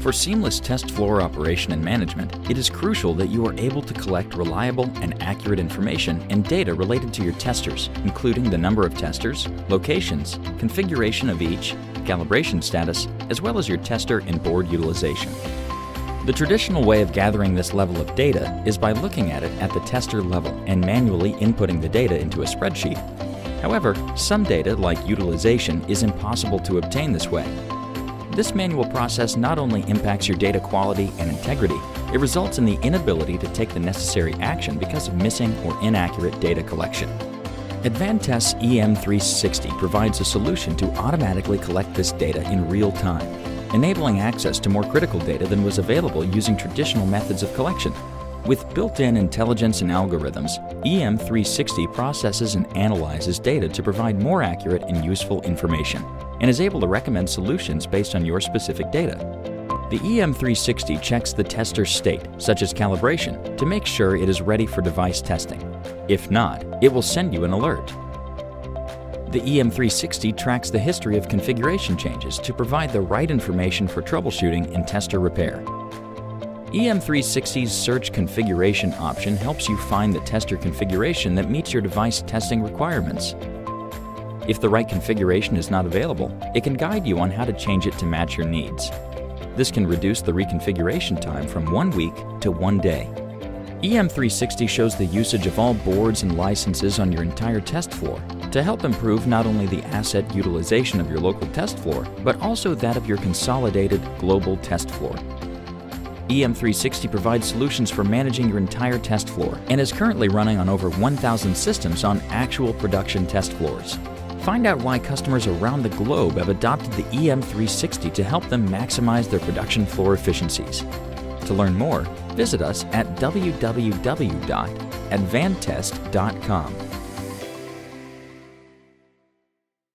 For seamless test floor operation and management, it is crucial that you are able to collect reliable and accurate information and data related to your testers, including the number of testers, locations, configuration of each, calibration status, as well as your tester and board utilization. The traditional way of gathering this level of data is by looking at it at the tester level and manually inputting the data into a spreadsheet. However, some data, like utilization, is impossible to obtain this way. This manual process not only impacts your data quality and integrity, it results in the inability to take the necessary action because of missing or inaccurate data collection. Advantest's EM360 provides a solution to automatically collect this data in real time, enabling access to more critical data than was available using traditional methods of collection. With built-in intelligence and algorithms, EM360 processes and analyzes data to provide more accurate and useful information, and is able to recommend solutions based on your specific data. The EM360 checks the tester's state, such as calibration, to make sure it is ready for device testing. If not, it will send you an alert. The EM360 tracks the history of configuration changes to provide the right information for troubleshooting and tester repair. EM360's Search Configuration option helps you find the tester configuration that meets your device testing requirements. If the right configuration is not available, it can guide you on how to change it to match your needs. This can reduce the reconfiguration time from 1 week to 1 day. EM360 shows the usage of all boards and licenses on your entire test floor to help improve not only the asset utilization of your local test floor, but also that of your consolidated global test floor. EM360 provides solutions for managing your entire test floor and is currently running on over 1,000 systems on actual production test floors. Find out why customers around the globe have adopted the EM360 to help them maximize their production floor efficiencies. To learn more, visit us at www.advantest.com.